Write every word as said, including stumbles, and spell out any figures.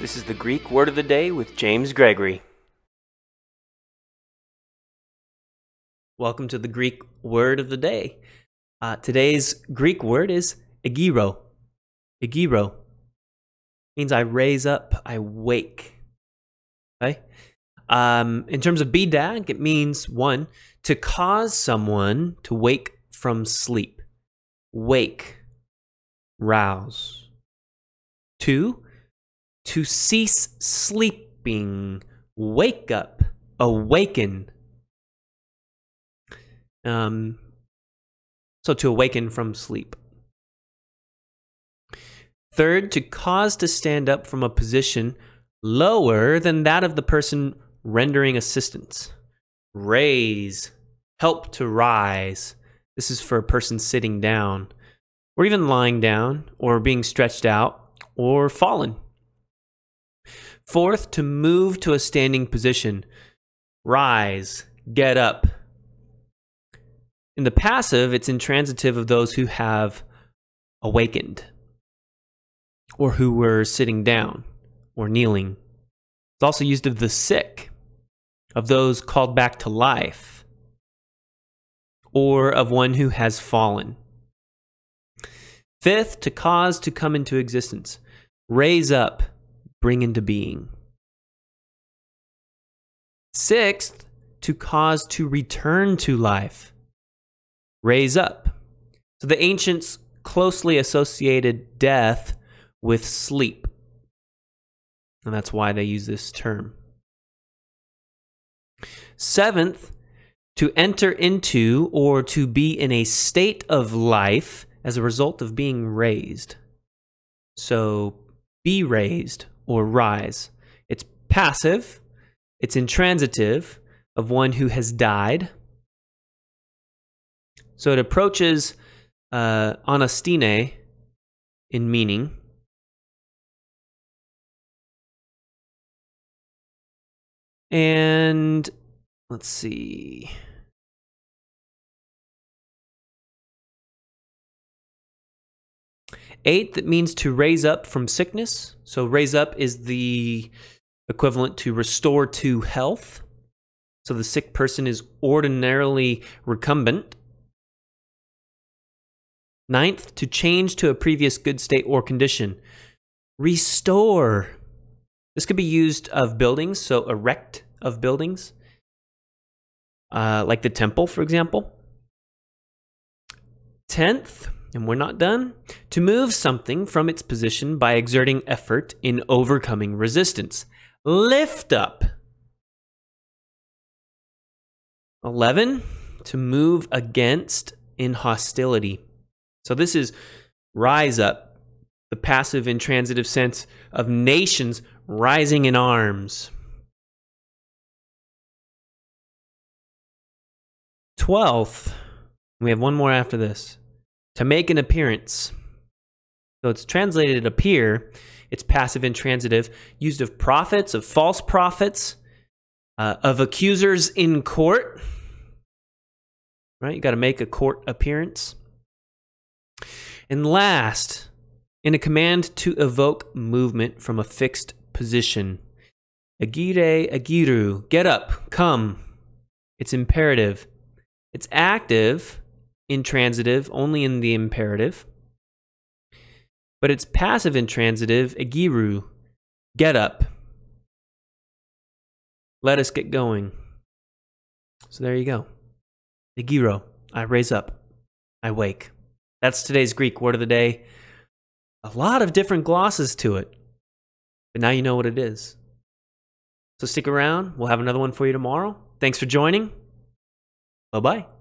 This is the Greek Word of the Day with James Gregory. Welcome to the Greek Word of the Day. Uh, today's Greek word is ëγείρω. ëγείρω means I raise up, I wake. Okay? Um, in terms of B D A G, it means, one, to cause someone to wake from sleep. Wake, rouse. Two, to cease sleeping, wake up, awaken. Um, so to awaken from sleep. Third, to cause to stand up from a position lower than that of the person rendering assistance. Raise, help to rise. This is for a person sitting down, or even lying down, or being stretched out, or fallen. Fourth, to move to a standing position. Rise, get up. In the passive, it's intransitive of those who have awakened, or who were sitting down, or kneeling. It's also used of the sick, of those called back to life, or of one who has fallen. Fifth, to cause to come into existence. Raise up. Bring into being. Sixth, to cause to return to life. Raise up. So the ancients closely associated death with sleep, and that's why they use this term. Seventh, to enter into or to be in a state of life as a result of being raised. So be raised, or rise. It's passive, it's intransitive, of one who has died. So it approaches uh, Anastine in meaning. And let's see. Eighth, that means to raise up from sickness. So raise up is the equivalent to restore to health. So the sick person is ordinarily recumbent. Ninth, to change to a previous good state or condition. Restore. This could be used of buildings, so erect of buildings, uh, like the temple, for example. Tenth, and we're not done, to move something from its position by exerting effort in overcoming resistance. Lift up. Eleven, to move against in hostility. So this is rise up, the passive intransitive sense of nations rising in arms. Twelfth, we have one more after this. To make an appearance. So it's translated appear. It's passive intransitive, used of prophets, of false prophets, uh, of accusers in court. Right? You got to make a court appearance. And last, in a command to evoke movement from a fixed position. ëγείρω, ëγείρω, get up, come. It's imperative. It's active. Intransitive only in the imperative, but it's passive intransitive, ëγείρω, get up, let us get going. So there you go. ëγείρω, I raise up, I wake. That's today's Greek Word of the Day. A lot of different glosses to it, but now you know what it is. So stick around, we'll have another one for you tomorrow. Thanks for joining. Bye-bye.